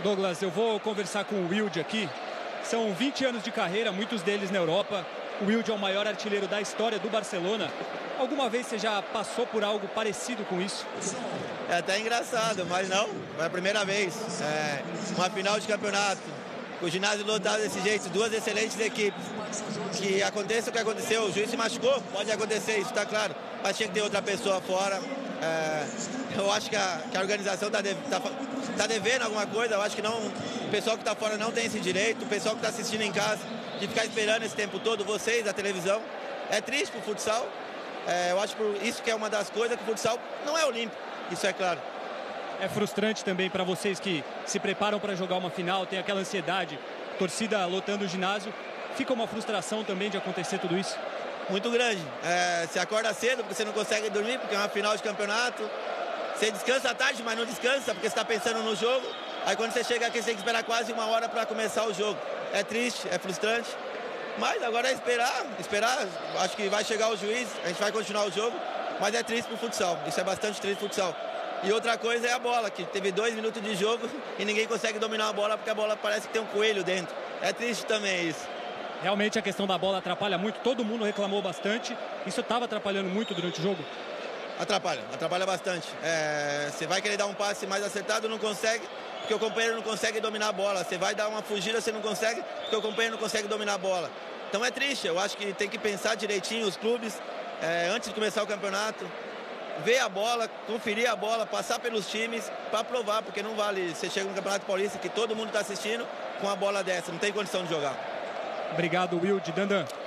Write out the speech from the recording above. Douglas, eu vou conversar com o Wilde aqui. São 20 anos de carreira, muitos deles na Europa. O Wilde é o maior artilheiro da história do Barcelona. Alguma vez você já passou por algo parecido com isso? É até engraçado, mas não. Foi a primeira vez. Uma final de campeonato. O ginásio lotado desse jeito, duas excelentes equipes. Que aconteça o que aconteceu, o juiz se machucou, pode acontecer isso, tá claro. Mas tinha que ter outra pessoa fora. Eu acho que a organização tá devendo alguma coisa. Eu acho que não, o pessoal que tá fora não tem esse direito. O pessoal que tá assistindo em casa, de ficar esperando esse tempo todo, vocês, a televisão. É triste pro futsal. Eu acho que isso que é uma das coisas que o futsal não é olímpico, isso é claro. É frustrante também para vocês que se preparam para jogar uma final, tem aquela ansiedade, torcida lotando o ginásio. Fica uma frustração também de acontecer tudo isso? Muito grande. Você acorda cedo porque você não consegue dormir, porque é uma final de campeonato. Você descansa à tarde, mas não descansa porque você está pensando no jogo. Aí quando você chega aqui, você tem que esperar quase uma hora para começar o jogo. É triste, é frustrante. Mas agora é esperar. Acho que vai chegar o juiz, a gente vai continuar o jogo. Mas é triste pro futsal, isso é bastante triste pro futsal. E outra coisa é a bola, que teve 2 minutos de jogo e ninguém consegue dominar a bola porque a bola parece que tem um coelho dentro. É triste também isso. Realmente a questão da bola atrapalha muito, todo mundo reclamou bastante. Isso estava atrapalhando muito durante o jogo? Atrapalha bastante. Você vai querer dar um passe mais acertado, não consegue, porque o companheiro não consegue dominar a bola. Você vai dar uma fugida, você não consegue, porque o companheiro não consegue dominar a bola. Então é triste, eu acho que tem que pensar direitinho os clubes, antes de começar o campeonato, ver a bola, conferir a bola, passar pelos times para provar, porque não vale. Você chega no Campeonato Paulista, que todo mundo está assistindo, com a bola dessa, não tem condição de jogar. Obrigado, Wilde. Dandan.